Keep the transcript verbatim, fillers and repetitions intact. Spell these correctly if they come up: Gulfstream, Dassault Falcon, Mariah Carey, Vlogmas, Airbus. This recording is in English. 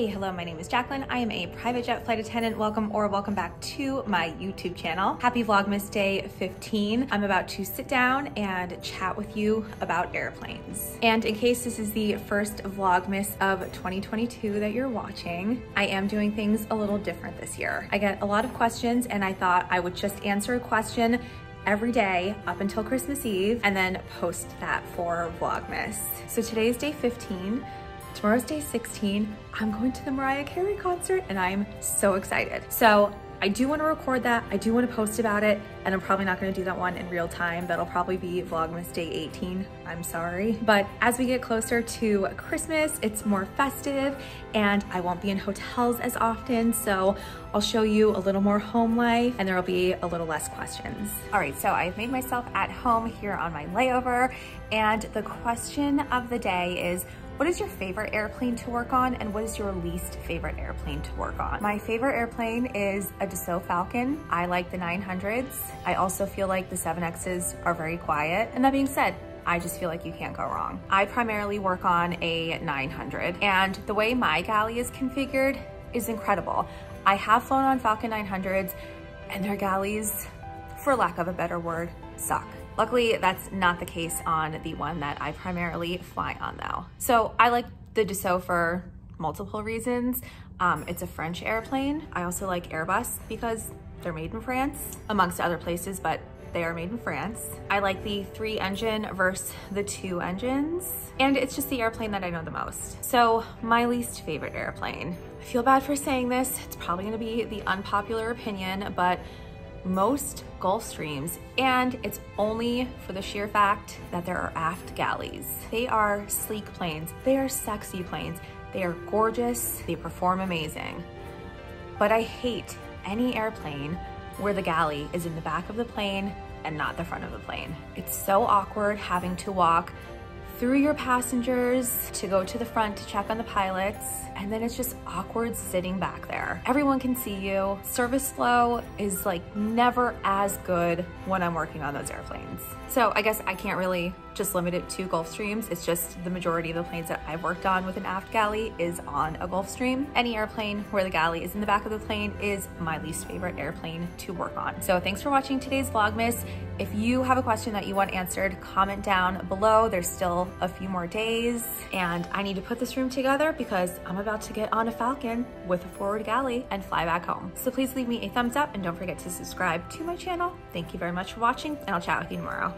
Hey, hello, my name is Jacqueline. I am a private jet flight attendant. Welcome or welcome back to my YouTube channel. Happy Vlogmas Day fifteen. I'm about to sit down and chat with you about airplanes. And in case this is the first Vlogmas of twenty twenty-two that you're watching, I am doing things a little different this year. I get a lot of questions and I thought I would just answer a question every day up until Christmas Eve and then post that for Vlogmas. So today's day fifteen. Tomorrow's day sixteen, I'm going to the Mariah Carey concert and I'm so excited. So I do want to record that, I do want to post about it, and I'm probably not going to do that one in real time. That'll probably be Vlogmas day eighteen, I'm sorry. But as we get closer to Christmas, it's more festive and I won't be in hotels as often, so I'll show you a little more home life and there'll be a little less questions. All right, so I've made myself at home here on my layover, and the question of the day is, what is your favorite airplane to work on and what is your least favorite airplane to work on? My favorite airplane is a Dassault Falcon. I like the nine hundreds. I also feel like the seven X's are very quiet. And that being said, I just feel like you can't go wrong. I primarily work on a nine hundred, and the way my galley is configured is incredible. I have flown on Falcon nine hundreds and their galleys, for lack of a better word, suck. Luckily, that's not the case on the one that I primarily fly on though. So I like the Dassault for multiple reasons. Um, it's a French airplane. I also like Airbus because they're made in France, amongst other places, but they are made in France. I like the three engine versus the two engines. And it's just the airplane that I know the most. So my least favorite airplane. I feel bad for saying this. It's probably gonna be the unpopular opinion, but most Gulfstreams, and it's only for the sheer fact that there are aft galleys. They are sleek planes, they are sexy planes, they are gorgeous, they perform amazing. But I hate any airplane where the galley is in the back of the plane and not the front of the plane. It's so awkward having to walk through your passengers to go to the front to check on the pilots, and then it's just awkward sitting back there. Everyone can see you. Service flow is like never as good when I'm working on those airplanes. So I guess I can't really just limit it to Gulfstreams. It's just the majority of the planes that I've worked on with an aft galley is on a Gulfstream. Any airplane where the galley is in the back of the plane is my least favorite airplane to work on. So thanks for watching today's Vlogmas. If you have a question that you want answered, comment down below. There's still a few more days and I need to put this room together because I'm about to get on a Falcon with a forward galley and fly back home. So please leave me a thumbs up and don't forget to subscribe to my channel. Thank you very much for watching and I'll chat with you tomorrow.